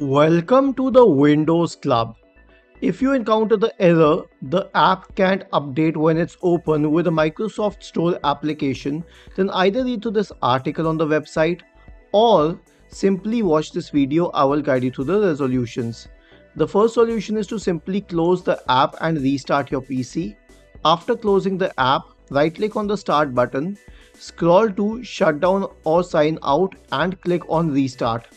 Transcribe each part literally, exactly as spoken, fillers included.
Welcome to the Windows Club. If you encounter the error, the app can't update when it's open with a Microsoft Store application, then either read through this article on the website or simply watch this video. I will guide you through the resolutions. The first solution is to simply close the app and restart your P C. After closing the app, right-click on the Start button, scroll to Shutdown or Sign Out and click on Restart.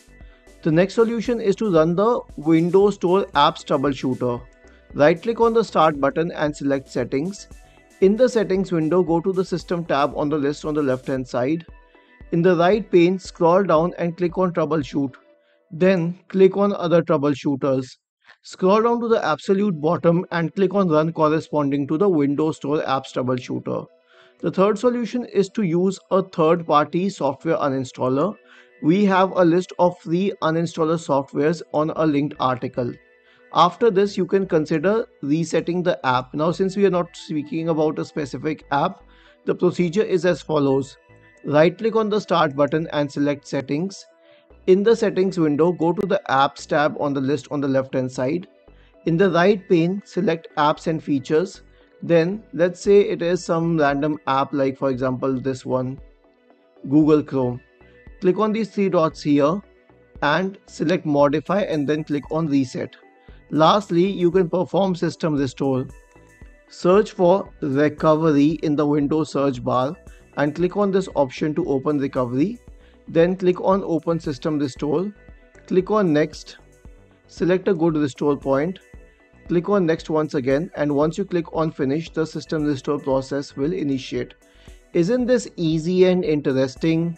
The next solution is to run the Windows Store Apps Troubleshooter. Right-click on the Start button and select Settings. In the Settings window, go to the System tab on the list on the left-hand side. In the right pane, scroll down and click on Troubleshoot. Then click on Other Troubleshooters. Scroll down to the absolute bottom and click on Run corresponding to the Windows Store Apps Troubleshooter. The third solution is to use a third-party software uninstaller. We have a list of free uninstaller softwares on a linked article. After this, you can consider resetting the app. Now, since we are not speaking about a specific app, the procedure is as follows. Right-click on the Start button and select Settings. In the Settings window, go to the Apps tab on the list on the left-hand side. In the right pane, select Apps and Features. Then, let's say it is some random app like, for example, this one, Google Chrome. Click on these three dots here and select Modify and then click on Reset. Lastly, you can perform System Restore. Search for Recovery in the Windows search bar and click on this option to open Recovery. Then click on Open System Restore. Click on Next. Select a good restore point. Click on Next once again, and once you click on Finish, the System Restore process will initiate. Isn't this easy and interesting?